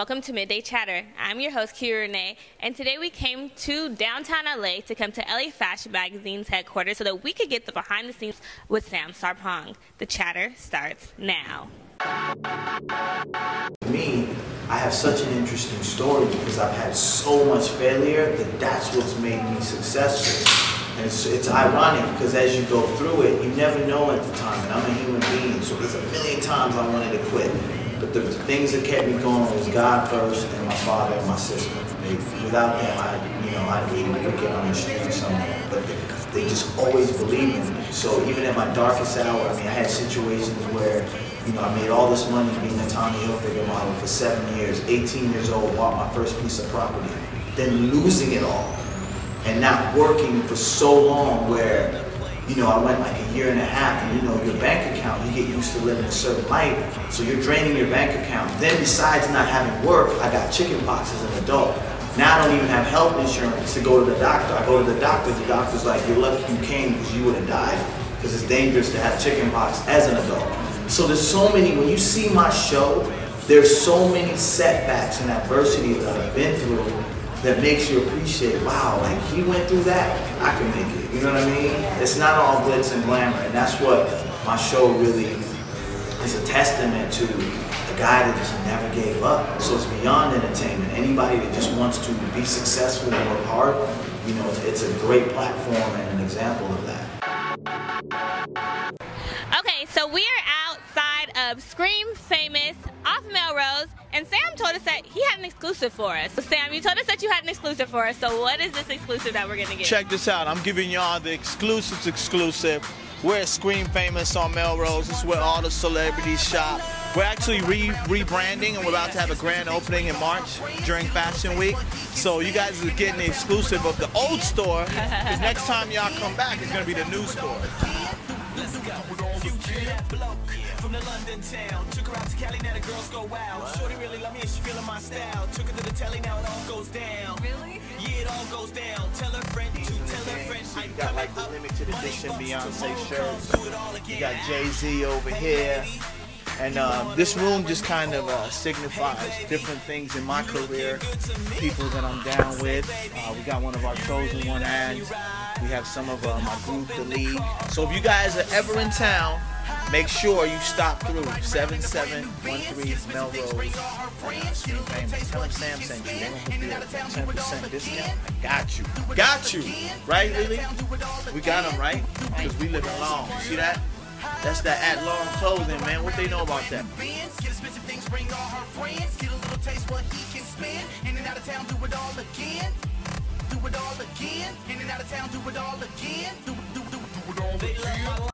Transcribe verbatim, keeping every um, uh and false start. Welcome to Midday Chatter. I'm your host, Kiera Renee, and today we came to downtown L A to come to L A Fashion Magazine's headquarters so that we could get the behind the scenes with Sam Sarpong. The chatter starts now. Me, I have such an interesting story because I've had so much failure that that's what's made me successful. And it's, it's ironic because as you go through it, you never know at the time, and I'm a human being, so there's a million times I wanted to quit. But the, the things that kept me going was God first and my father and my sister. They, without them, I, you know, I'd be wicked on the street somewhere. But they, they just always believed in me. So even at my darkest hour, I mean, I had situations where, you know, I made all this money being a Tommy Hilfiger model for seven years, eighteen years old, bought my first piece of property, then losing it all and not working for so long where, you know, I went like a year and a half, and you know, your bank account, you get used to living a certain life, so you're draining your bank account. Then besides not having work, I got chicken pox as an adult. Now I don't even have health insurance to go to the doctor. I go to the doctor, the doctor's like, you're lucky you came because you would have died, because it's dangerous to have chicken pox as an adult. So there's so many, when you see my show, there's so many setbacks and adversity that I've been through that makes you appreciate, wow, like he went through that, I can make it, you know what I mean? It's not all glitz and glamour, and that's what my show really is a testament to, a guy that just never gave up. So it's beyond entertainment. Anybody that just wants to be successful and work hard, you know, it's a great platform and an example of that. Okay, so we are outside of Scream Famous off Melrose, and Sam told us that he had an exclusive for us. So Sam, you told us that you had an exclusive for us, so what is this exclusive that we're gonna get? Check this out, I'm giving y'all the exclusive's exclusive. We're at Scream Famous on Melrose, it's where all the celebrities shop. We're actually re rebranding, and we're about to have a grand opening in March during Fashion Week. So you guys are getting the exclusive of the old store, because next time y'all come back, it's gonna be the new store. From the London town, took her out to Cali, now the girls go wild. Shorty really love me and she feeling my style. Took her to the telly, now it all goes down. Really? Yeah, it all goes down. Tell her friend to tell her friend. So you got like the limited edition Beyonce shirts. You got Jay-Z over here. And uh, this room just kind of uh, signifies different things in my career, people that I'm down with. Uh, we got one of our Chosen One ads. We have some of uh, my group, The League. So if you guys are ever in town, make sure you stop through seven seven one three Melrose and Scream Famous. Tell them Sam sent you. They're going to give you a ten percent discount. Got you. Got you. Right, Lily? We got them, right? Because we live in Long. See that? That's that At Long Clothing, man. What they know about that? Do it all again. In and out of town, do it all again. Do it all again.